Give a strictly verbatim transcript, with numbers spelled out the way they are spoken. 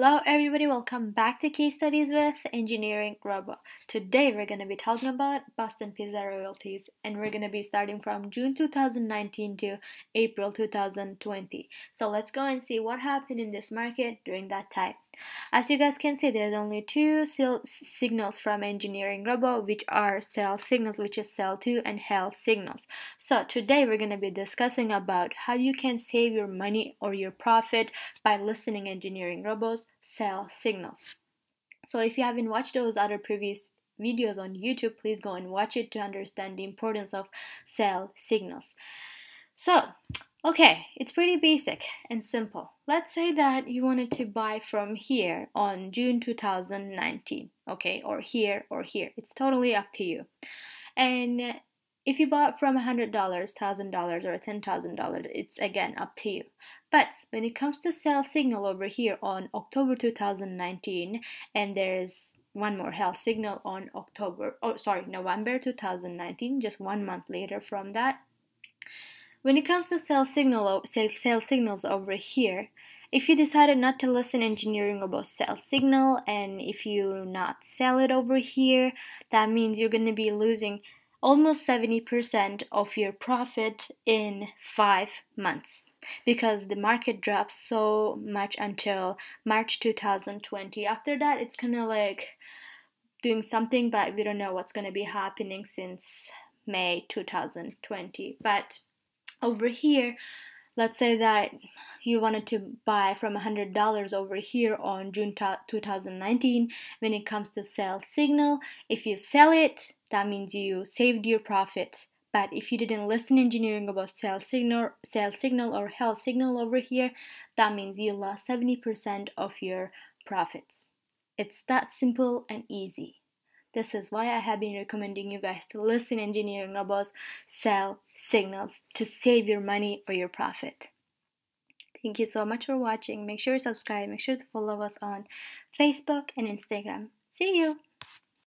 Hello everybody, welcome back to Case Studies with Engineering Robo. Today we're going to be talking about Boston Pizza Royalties, and we're going to be starting from June two thousand nineteen to April two thousand twenty. So let's go and see what happened in this market during that time. As you guys can see, there's only two signals from Engineering Robo, which are sell signals, which is sell to and held signals. So today we're going to be discussing about how you can save your money or your profit by listening to Engineering Robo's sell signals. So if you haven't watched those other previous videos on YouTube, please go and watch it to understand the importance of sell signals. So okay, it's pretty basic and simple. Let's say that you wanted to buy from here on June two thousand nineteen, okay, or here or here. It's totally up to you. And if you bought from one hundred dollars, one thousand dollars, or ten thousand dollars, it's again up to you. But when it comes to sell signal over here on October two thousand nineteen, and there's one more held signal on October, oh sorry, November two thousand nineteen, just one month later from that. When it comes to sell signal, sell signals over here, if you decided not to listen Engineering Robo's sell signal, and if you not sell it over here, that means you're going to be losing almost seventy percent of your profit in five months because the market drops so much until March two thousand twenty. After that, it's kind of like doing something, but we don't know what's going to be happening since May two thousand twenty. But over here, let's say that you wanted to buy from one hundred dollars over here on June two thousand nineteen. When it comes to sell signal, if you sell it, that means you saved your profit. But if you didn't listen Engineering about sell signal, sell signal or held signal over here, that means you lost seventy percent of your profits. It's that simple and easy. This is why I have been recommending you guys to listen Engineering Robo's sell signals to save your money or your profit. Thank you so much for watching. Make sure you subscribe. Make sure to follow us on Facebook and Instagram. See you!